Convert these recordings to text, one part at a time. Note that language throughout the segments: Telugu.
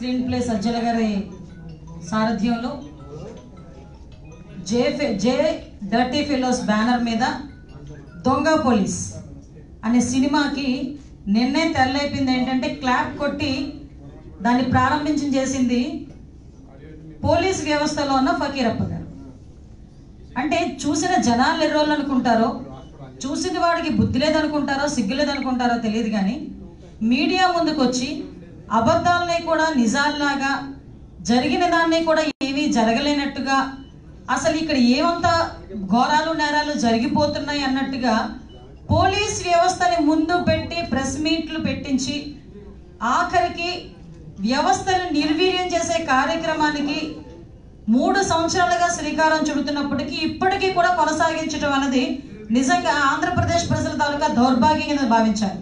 స్క్రీన్ ప్లే సజ్జల గారి సారథ్యంలో జే డర్టీ ఫెలోస్ బ్యానర్ మీద దొంగ పోలీస్ అనే సినిమాకి నిన్నే తెల్లైపోయింది ఏంటంటే క్లాప్ కొట్టి దాని ప్రారంభించం చేసింది పోలీస్ వ్యవస్థలో ఉన్న ఫకీరప్ప గారు. అంటే చూసిన జనాలు ఎర్రోళ్ళు అనుకుంటారో చూసిన వాడికి బుద్ధి లేదనుకుంటారో సిగ్గులేదనుకుంటారో తెలియదు కానీ మీడియా ముందుకు వచ్చి అబద్ధాలని కూడా నిజాల్లాగా జరిగిన దాన్ని కూడా ఏమీ జరగలేనట్టుగా అసలు ఇక్కడ ఏమంతా ఘోరాలు నేరాలు జరిగిపోతున్నాయి అన్నట్టుగా పోలీస్ వ్యవస్థని ముందు పెట్టి ప్రెస్ మీట్లు పెట్టించి ఆఖరికి వ్యవస్థను నిర్వీర్యం చేసే కార్యక్రమానికి 3 సంవత్సరాలుగా శ్రీకారం చుడుతున్నప్పటికీ ఇప్పటికీ కూడా కొనసాగించడం అనేది నిజంగా ఆంధ్రప్రదేశ్ ప్రజల తాలూకా దౌర్భాగ్యంగా భావించాలి.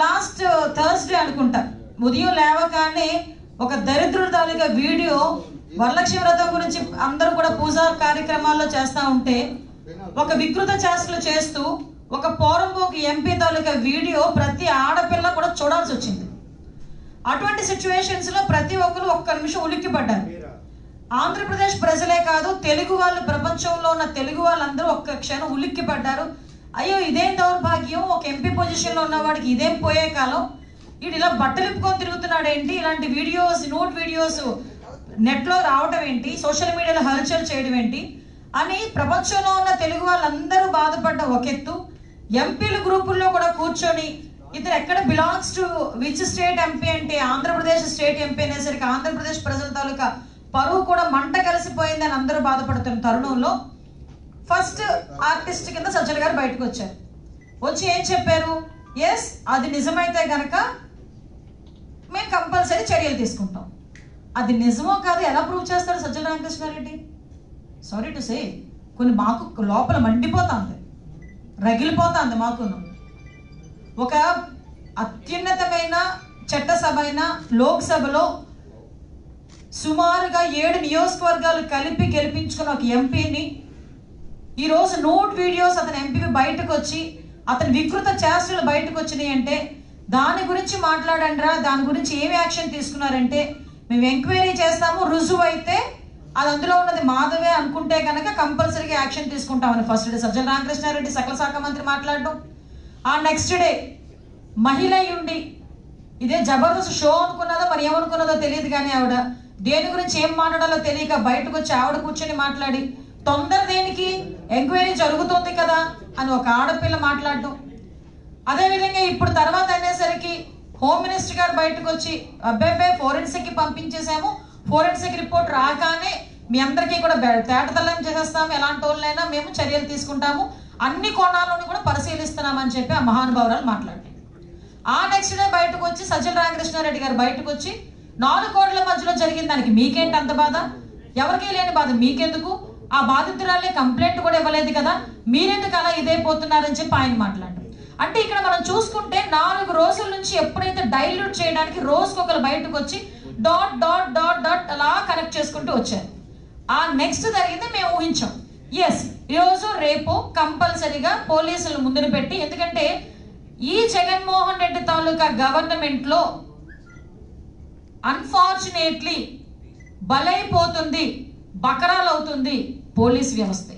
లాస్ట్ థర్స్డే అనుకుంటా ఉదయం లేవగానే ఒక దరిద్రుడి తాలూకా వీడియో వరలక్ష్మి వ్రతం గురించి అందరూ కూడా పూజా కార్యక్రమాల్లో చేస్తూ ఉంటే ఒక వికృత చేష్టలు చేస్తూ ఒక పోరంబోకు ఎంపీ తాలూకా వీడియో ప్రతి ఆడపిల్ల కూడా చూడాల్సి వచ్చింది. అటువంటి సిచ్యువేషన్స్ లో ప్రతి ఒక్కరు ఒక్క నిమిషం ఉలిక్కిపడ్డారు. ఆంధ్రప్రదేశ్ ప్రజలే కాదు తెలుగు వాళ్ళు ప్రపంచంలో ఉన్న తెలుగు వాళ్ళందరూ ఒక్క క్షణం ఉలిక్కిపడ్డారు. అయ్యో ఇదేం దౌర్భాగ్యం, ఒక ఎంపీ పొజిషన్లో ఉన్నవాడికి ఇదేం పోయే కాలం, వీడు ఇలా బట్టలిప్పుకొని తిరుగుతున్నాడు ఏంటి, ఇలాంటి వీడియోస్ నోట్ వీడియోస్ నెట్లో రావడం ఏంటి, సోషల్ మీడియాలో హల్చల్ చేయడం ఏంటి అని ప్రపంచంలో ఉన్న తెలుగు వాళ్ళందరూ బాధపడ్డ ఒక ఎత్తు, ఎంపీలు గ్రూపుల్లో కూడా కూర్చొని ఇతను ఎక్కడ belongs to which state MP అంటే ఆంధ్రప్రదేశ్ స్టేట్ ఎంపీ అనేసరికి ఆంధ్రప్రదేశ్ ప్రజల తాలూకా పరువు కూడా మంట కలిసిపోయింది అని అందరూ బాధపడుతున్న తరుణంలో ఫస్ట్ ఆర్టిస్ట్ కింద సజ్జల గారు బయటకు వచ్చారు. వచ్చి ఏం చెప్పారు, ఎస్ అది నిజమైతే గనక మేము కంపల్సరీ చర్యలు తీసుకుంటాం. అది నిజమో కాదు ఎలా ప్రూవ్ చేస్తారు Sajjala Ramakrishna Reddy? Sorry to say కొన్ని మాకు లోపల మండిపోతుంది, రగిలిపోతుంది మాకును. ఒక అత్యున్నతమైన చట్టసభ అయిన లోక్సభలో సుమారుగా 7 నియోజకవర్గాలు కలిపి గెలిపించుకున్న ఒక ఎంపీని ఈరోజు నోట్ వీడియోస్ అతని ఎంపీ బయటకు వచ్చి అతని వికృత చేష్టలు బయటకు వచ్చినాయి అంటే దాని గురించి మాట్లాడండి రా, దాని గురించి ఏమి యాక్షన్ తీసుకున్నారంటే మేము ఎంక్వైరీ చేస్తాము, రుజువు అయితే అది అందులో ఉన్నది మాధవే అనుకుంటే కనుక కంపల్సరీగా యాక్షన్ తీసుకుంటామని ఫస్ట్ డే సజ్జల రామకృష్ణారెడ్డి సకల శాఖ మంత్రి మాట్లాడడం. ఆ నెక్స్ట్ డే మహిళ ఉండి ఇదే జబర్దస్త్ షో అనుకున్నదో మరి ఏమనుకున్నదో తెలియదు కానీ ఆవిడ దేని గురించి ఏం మాట్లాడాలో తెలియక బయటకు వచ్చి ఆవిడ కూర్చొని మాట్లాడి తొందర దేనికి ఎంక్వైరీ జరుగుతుంది కదా అని ఒక ఆడపిల్ల మాట్లాడటం. అదేవిధంగా ఇప్పుడు తర్వాత అనేసరికి హోమ్ మినిస్టర్ గారు బయటకు వచ్చి అబ్బాయి ఫోరెన్సిక్ పంపించేసాము, ఫోరెన్సిక్ రిపోర్ట్ రాగానే మీ అందరికీ కూడా తేటతల్లం చేసేస్తాము, ఎలాంటి వాళ్ళైనా మేము చర్యలు తీసుకుంటాము, అన్ని కోణాలను కూడా పరిశీలిస్తున్నామని చెప్పి ఆ మహానుభావురాలు మాట్లాడారు. ఆ నెక్స్ట్ డే బయటకు వచ్చి సజ్జల రామకృష్ణారెడ్డి గారు బయటకు వచ్చి 4 కోట్ల మధ్యలో జరిగిన దానికి మీకేంటి అంత బాధ, ఎవరికీ లేని బాధ మీకెందుకు, ఆ బాధితురాలే కంప్లైంట్ కూడా ఇవ్వలేదు కదా మీరెందుకు అలా ఇదైపోతున్నారని చెప్పి ఆయన మాట్లాడారు. అంటే ఇక్కడ మనం చూసుకుంటే 4 రోజుల నుంచి ఎప్పుడైతే డైల్యూట్ చేయడానికి రోజుకొకరు బయటకు వచ్చి డాట్ డాట్ డాట్ డాట్ అలా కనెక్ట్ చేసుకుంటూ వచ్చారు. ఆ నెక్స్ట్ జరిగింది మేము ఊహించాం, ఎస్ ఈరోజు రేపు కంపల్సరీగా పోలీసులు ముందుని పెట్టి, ఎందుకంటే ఈ జగన్మోహన్ రెడ్డి తాలూకా గవర్నమెంట్లో అన్ఫార్చునేట్లీ బలైపోతుంది, బకరాలు అవుతుంది పోలీస్ వ్యవస్థ.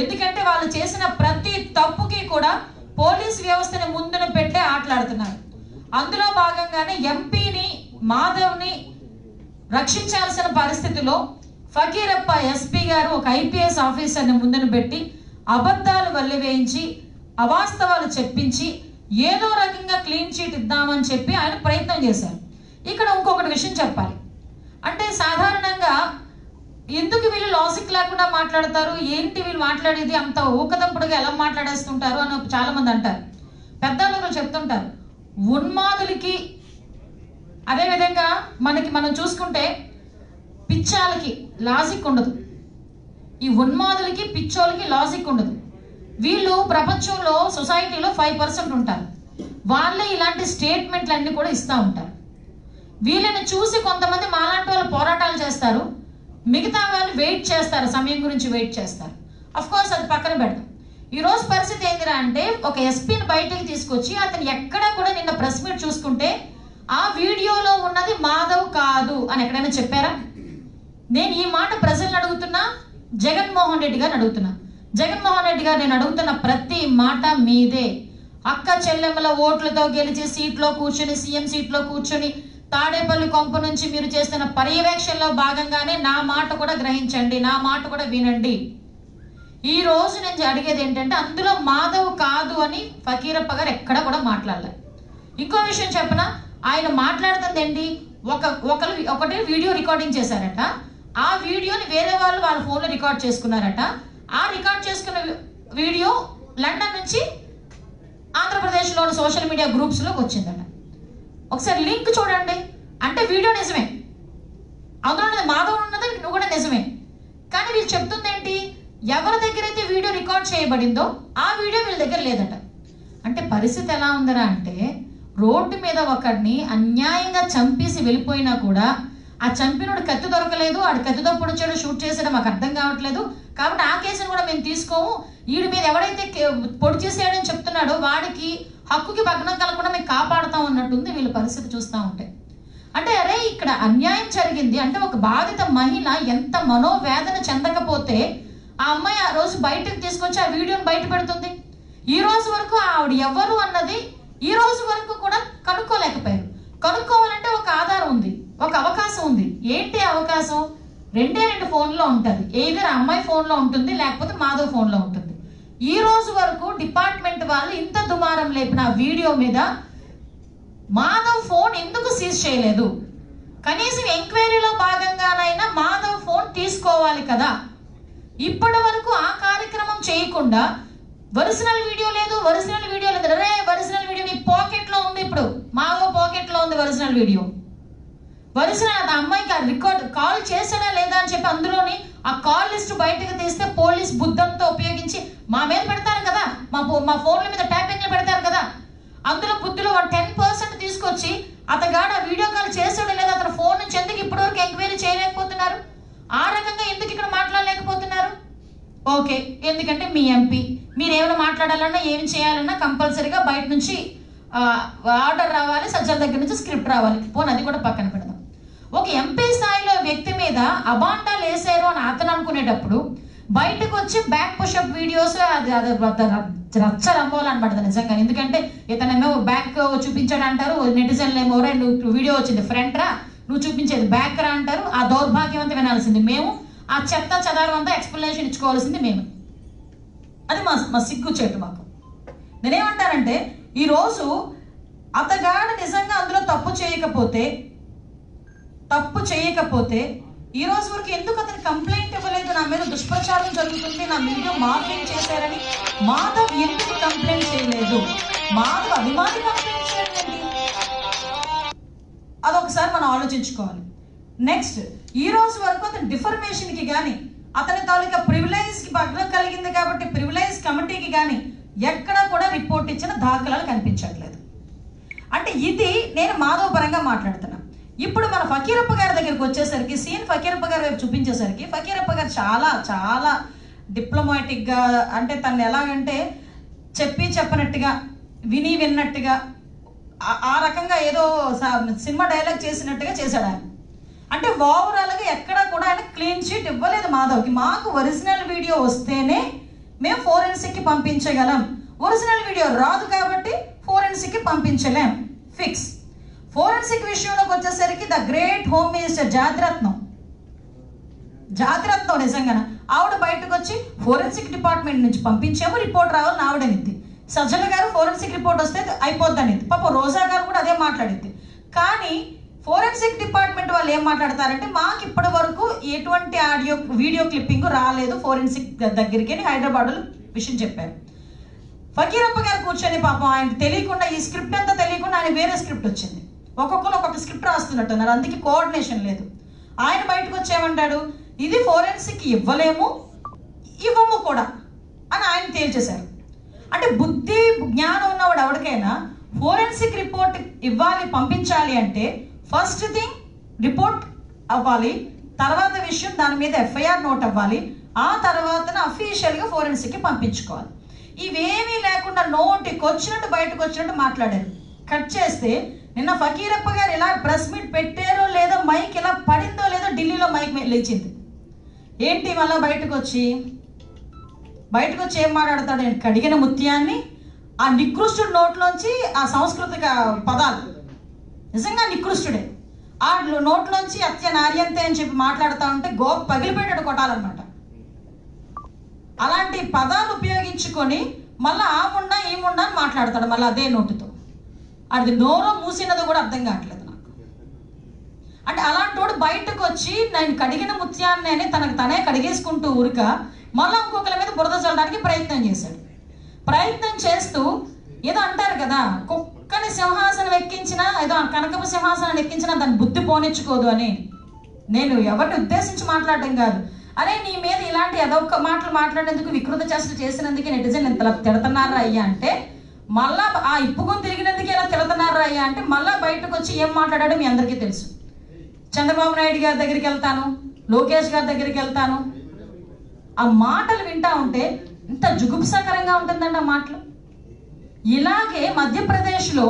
ఎందుకంటే వాళ్ళు చేసిన ప్రతి తప్పుకి కూడా పోలీస్ వ్యవస్థని ముందున పెట్టే ఆటలాడుతున్నారు. అందులో భాగంగానే ఎంపీని మాధవ్ని రక్షించాల్సిన పరిస్థితిలో ఫకీరప్ప ఎస్పీ గారు ఒక ఐపీఎస్ ఆఫీసర్ని ముందున పెట్టి అబద్ధాలు వల్లివేయించి అవాస్తవాలు చెప్పించి ఏదో రకంగా క్లీన్ చీట్ ఇద్దామని చెప్పి ఆయన ప్రయత్నం చేశారు. ఇక్కడ ఇంకొకటి విషయం చెప్పాలి, అంటే సాధారణంగా ఎందుకు వీళ్ళు లాజిక్ లేకుండా మాట్లాడతారు, ఏంటి వీళ్ళు మాట్లాడేది అంత ఊకదంపుడుగా ఎలా మాట్లాడేస్తుంటారు అని చాలా మంది అంటారు, పెద్దలు చెప్తుంటారు. ఉన్మాదులకి అదేవిధంగా మనం చూసుకుంటే పిచ్చాలకి లాజిక్ ఉండదు, ఈ ఉన్మాదులకి పిచ్చోళ్ళకి లాజిక్ ఉండదు. వీళ్ళు ప్రపంచంలో సొసైటీలో 5% ఉంటారు, వాళ్ళే ఇలాంటి స్టేట్మెంట్లు అన్ని కూడా ఇస్తూ ఉంటారు. వీళ్ళని చూసి కొంతమంది మాలాంటి వాళ్ళు పోరాటాలు చేస్తారు, మిగతా వాళ్ళు వెయిట్ చేస్తారు, సమయం గురించి వెయిట్ చేస్తారు. అఫ్ కోర్స్ అది పక్కన పెడతాం. ఈరోజు పరిస్థితి ఏందిరా అంటే ఒక ఎస్పీని బయటకు తీసుకొచ్చి అతను ఎక్కడ కూడా నిన్న ప్రెస్ మీట్ చూసుకుంటే माधव कादु अनि ఎక్కడైనా చెప్పారా? నేను ఈ మాట ప్రజల్ని అడుగుతున్నా, జగన్మోహన్ రెడ్డి గారిని అడుగుతున్నా. జగన్మోహన్ రెడ్డి గారు నేను అడుగుతున్న ప్రతి మాట మీదే. అక్క చెల్లెమ్మల ఓట్లతో గెలిచి సీట్లో కూర్చొని, సీఎం సీట్లో కూర్చొని తాడేపల్లి కొంప నుంచి మీరు చేస్తున్న పర్యవేక్షణలో భాగంగానే నా మాట కూడా గ్రహించండి, నా మాట కూడా వినండి. ఈ రోజు నేను అడిగేది ఏంటంటే అందులో మాధవ్ కాదు అని ఫకీరప్ప గారు ఎక్కడ కూడా మాట్లాడలేదు. ఇంకో విషయం చెప్పనా, ఆయన మాట్లాడుతుందండి ఒకటి వీడియో రికార్డింగ్ చేశారట. ఆ వీడియోని వేరే వాళ్ళు వాళ్ళ ఫోన్లో రికార్డ్ చేసుకున్నారట. ఆ రికార్డ్ చేసుకున్న వీడియో లండన్ నుంచి ఆంధ్రప్రదేశ్లోని సోషల్ మీడియా గ్రూప్స్లోకి వచ్చిందట. ఒకసారి లింక్ చూడండి. అంటే వీడియో నిజమే, అందులో మాధవ్ ఉన్నది నువ్వు కూడా నిజమే, కానీ వీళ్ళు చెప్తుందేంటి, ఎవరి దగ్గర అయితే వీడియో రికార్డ్ చేయబడిందో ఆ వీడియో వీళ్ళ దగ్గర లేదట. అంటే పరిస్థితి ఎలా ఉందరా అంటే రోడ్డు మీద ఒకడిని అన్యాయంగా చంపేసి వెళ్ళిపోయినా కూడా ఆ చంపినోడు కత్తి దొరకలేదు, ఆడు కత్తితో పొడిచాడు, షూట్ చేసాడు, మాకు అర్థం కావట్లేదు కాబట్టి ఆ కేసును కూడా మేము తీసుకోము, వీడి మీద ఎవడైతే పొడి చేసేయడని చెప్తున్నాడో వాడికి హక్కుకి భగ్నం కలగకుండా మేము కాపాడుతాం అన్నట్టుంది వీళ్ళ పరిస్థితి చూస్తూ ఉంటాయి. అంటే అరే ఇక్కడ అన్యాయం జరిగింది అంటే ఒక బాధిత మహిళ ఎంత మనోవేదన చెందకపోతే ఆ అమ్మాయి ఆ రోజు బయటకు తీసుకొచ్చి ఆ వీడియోని బయట పెడుతుంది. ఈ రోజు వరకు ఆవిడ ఎవరు అన్నది ఈ రోజు వరకు కూడా కనుక్కోలేకపోయారు. కనుక్కోవాలంటే ఒక ఆధారం ఉంది, ఒక అవకాశం ఉంది. ఏంటి అవకాశం? రెండు ఫోన్లో ఉంటుంది, ఏదైనా అమ్మాయి ఫోన్లో ఉంటుంది లేకపోతే మాధవ్ ఫోన్లో ఉంటుంది. ఈ రోజు వరకు డిపార్ట్మెంట్ వాళ్ళు ఇంత దుమారం లేపిన ఆ వీడియో మీద మాధవ్ ఫోన్ ఎందుకు సీజ్ చేయలేదు? కనీసం ఎంక్వైరీలో భాగంగానైనా మాధవ్ ఫోన్ తీసుకోవాలి కదా. ఇప్పటి వరకు ఆ కార్యక్రమం చేయకుండా ఒరిజినల్ వీడియో లేదు. అరే ఒరిజినల్ వీడియో నీ పాకెట్లో ఉంది, ఇప్పుడు మాధవ్ పాకెట్లో ఉంది ఒరిజినల్ వీడియో. ఒరిజినల్ అమ్మాయికి ఆ రికార్డ్ కాల్ చేసాడా లేదా అని చెప్పి అందులోని ఆ కాల్ లిస్ట్ బయటకు తీస్తే పోలీస్ బుద్ధంతో ఉపయోగించి మా మీద పెడతారు కదా, మా ఫోన్ల మీద ట్యాపింగ్ పెడతారు కదా, అందులో బుద్ధిలో 10% తీసుకొచ్చి అతగాడు ఆ వీడియో కాల్ చేసాడా లేదా, అతను ఫోన్ నుంచి ఎందుకు ఇప్పటివరకు ఎంక్వైరీ చేయలేకపోతున్నారు? ఆ రకంగా ఎందుకు ఇక్కడ మాట్లాడలేకపోతున్నారు? ఓకే, ఎందుకంటే మీ ఎంపీ మీరు ఏమైనా మాట్లాడాలన్నా ఏమి చేయాలన్నా కంపల్సరీగా బయట నుంచి ఆర్డర్ రావాలి, సజ్జల దగ్గర నుంచి స్క్రిప్ట్ రావాలి. పోనీ అది కూడా పక్కన పెడదాం. ఒక ఎంపీ స్థాయిలో వ్యక్తి మీద అబాండాలు వేసారు అని అతను అనుకునేటప్పుడు బయటకు వచ్చి బ్యాక్ పుషప్ వీడియోస్ అది రచ్చ రంబోలు అనమాట నిజంగా. ఎందుకంటే ఇతనేమో బ్యాక్ చూపించాడు అంటారు నెటిజన్లు, ఏమో నువ్వు వీడియో వచ్చింది ఫ్రంట్ రా, నువ్వు చూపించేది బ్యాక్ రా అంటారు. ఆ దౌర్భాగ్యం అంతా వినాల్సింది మేము, ఆ చెత్త చదరం అంతా ఎక్స్ప్లెనేషన్ ఇచ్చుకోవాల్సింది మేము. అది మా సిగ్గు చెట్టు మాకు. నేనేమంటానంటే ఈరోజు అతగాడు నిజంగా అందులో తప్పు చేయకపోతే ఈ రోజు వరకు ఎందుకు అతను కంప్లైంట్ ఇవ్వలేదు? నా మీద దుష్ప్రచారం జరుగుతుంది, నా వీడియో మార్ఫింగ్ చేశారని మాధవ్ ఎందుకు కంప్లైంట్ చేయలేదు? మాధవ్ అభిమాని కంప్లైంట్ చేయండి, అదొకసారి మనం ఆలోచించుకోవాలి. నెక్స్ట్, ఈ రోజు వరకు అతను డిఫర్మేషన్కి కానీ అతని తాలూకా ప్రివిలేజ్కి భగ్నం కలిగింది కాబట్టి ప్రివిలేజ్ కమిటీకి కానీ ఎక్కడా కూడా రిపోర్ట్ ఇచ్చిన దాఖలాలు కనిపించట్లేదు. అంటే ఇది నేను మాధవ్ పరంగా మాట్లాడుతున్నాను. ఇప్పుడు మన ఫకీరప్ప గారి దగ్గరికి వచ్చేసరికి, సీన్ ఫకీరప్ప గారి వైపు చూపించేసరికి, ఫకీరప్ప గారు చాలా చాలా డిప్లొమాటిక్గా, అంటే తను ఎలాగంటే చెప్పి చెప్పనట్టుగా, విని విన్నట్టుగా, ఆ రకంగా ఏదో సినిమా డైలాగ్ చేసినట్టుగా చేశాడు ఆయన. అంటే ఓవరాల్గా ఎక్కడా కూడా ఆయన క్లీన్ షీట్ ఇవ్వలేదు మాధవ్కి. మాకు ఒరిజినల్ వీడియో వస్తేనే మేము ఫోరెన్సిక్కి పంపించగలం, ఒరిజినల్ వీడియో రాదు కాబట్టి ఫోరెన్సిక్కి పంపించలేం, ఫిక్స్. ఫోరెన్సిక్ విషయంలోకి వచ్చేసరికి ద గ్రేట్ హోమ్ మినిస్టర్ జాతిరత్నం నిజంగా ఆవిడ బయటకు వచ్చి ఫోరెన్సిక్ డిపార్ట్మెంట్ నుంచి పంపించాము, రిపోర్ట్ రావాలని ఆవిడనిద్ది. సజ్జల గారు ఫోరెన్సిక్ రిపోర్ట్ వస్తే అయిపోద్దనిద్ది. పాప రోజా గారు కూడా అదే మాట్లాడిద్ది. కానీ ఫోరెన్సిక్ డిపార్ట్మెంట్ వాళ్ళు ఏం మాట్లాడతారంటే మాకు ఇప్పటి వరకు ఎటువంటి వీడియో క్లిప్పింగ్ రాలేదు ఫోరెన్సిక్ దగ్గరికి అని హైదరాబాద్లో విషయం చెప్పారు. ఫకీరప్ప గారు కూర్చొని పాపం ఆయన తెలియకుండా ఈ స్క్రిప్ట్ అంతా తెలియకుండా ఆయన వేరే స్క్రిప్ట్ వచ్చింది, ఒక్కొక్కరు ఒక్కొక్క స్క్రిప్ట్ రాస్తున్నట్టున్నారు, అందుకే కోఆర్డినేషన్ లేదు. ఆయన బయటకు వచ్చేమంటాడు, ఇది ఫోరెన్సిక్ ఇవ్వలేము ఇవ్వము కూడా అని ఆయన తేల్చేశారు. అంటే బుద్ధి జ్ఞానం ఉన్నవాడు ఎవరికైనా ఫోరెన్సిక్ రిపోర్ట్ ఇవ్వాలి పంపించాలి అంటే ఫస్ట్ థింగ్ రిపోర్ట్ అవ్వాలి, తర్వాత విషయం దాని మీద ఎఫ్ఐఆర్ నోట్ అవ్వాలి, ఆ తర్వాత అఫీషియల్గా ఫోరెన్సిక్కి పంపించుకోవాలి. ఇవేమీ లేకుండా నోటికి వచ్చినట్టు బయటకు వచ్చినట్టు మాట్లాడారు. కట్ చేస్తే నిన్న ఫకీరప్ప గారు ఇలా ప్రెస్ మీట్ పెట్టారో లేదో మైక్ ఇలా పడిందో లేదో ఢిల్లీలో మైక్ లేచింది. ఏంటి మళ్ళా బయటకు వచ్చి ఏం మాట్లాడతాడు? కడిగిన ముత్యాన్ని ఆ నికృష్టుడి నోట్లోంచి ఆ సంస్కృతిక పదాలు నిజంగా నికృష్టుడే ఆ నోట్లోంచి అత్యనార్యంతే అని చెప్పి మాట్లాడుతూ ఉంటే గోప పగిలిపెట్టాడు కొట్టాలన్నమాట. అలాంటి పదాలు ఉపయోగించుకొని మళ్ళీ ఆ ముండా ఈ ముండా అని మాట్లాడతాడు మళ్ళీ అదే నోటుతో. అది నోరో మూసినదో కూడా అర్థం కావట్లేదు నాకు. అంటే అలాంటి వాడు బయటకు వచ్చి నేను కడిగిన ముత్యాన్ని తనకు తనే కడిగేసుకుంటూ ఊరిక మళ్ళీ ఇంకొకరి మీద బురద చల్లడానికి ప్రయత్నం చేస్తూ ఏదో అంటారు కదా, కుక్కని సింహాసనం ఎక్కించినా ఏదో కనకపు సింహాసనం ఎక్కించినా దాన్ని బుద్ధి పోనిచ్చుకోదు అని. నేను ఎవరిని ఉద్దేశించి మాట్లాడడం కాదు, అరే నీ మీద ఇలాంటి అదొక్క మాటలు మాట్లాడేందుకు వికృత చేష్టలు చేసినందుకే నెటిజన్లు ఇంతలా తిడుతున్నారా అయ్యా అంటే, మళ్ళా ఆ ఇప్పుకొని తిరిగినందుకే ఇలా తిడుతున్నారా అయ్యా అంటే మళ్ళా బయటకు వచ్చి ఏం మాట్లాడాడో మీ అందరికీ తెలుసు. చంద్రబాబు నాయుడు గారి దగ్గరికి వెళ్తాను, లోకేష్ గారి దగ్గరికి వెళ్తాను, ఆ మాటలు వింటా ఉంటే ఇంత జుగుప్సాకరంగా ఉంటుందండి ఆ మాటలు. ఇలాగే మధ్యప్రదేశ్లో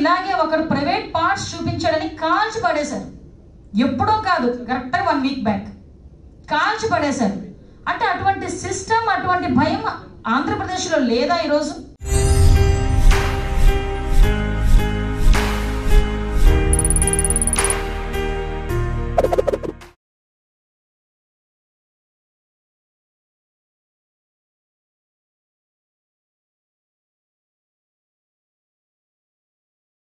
ఇలాగే ఒకరు ప్రైవేట్ పార్ట్స్ చూపించాడని కాల్చి పడేశారు. ఎప్పుడో కాదు, కరెక్ట్గా 1 వీక్ బ్యాక్ కాల్చి పడేశారు. అంటే అటువంటి సిస్టమ్, అటువంటి భయం ఆంధ్రప్రదేశ్లో లేదా ఈరోజు?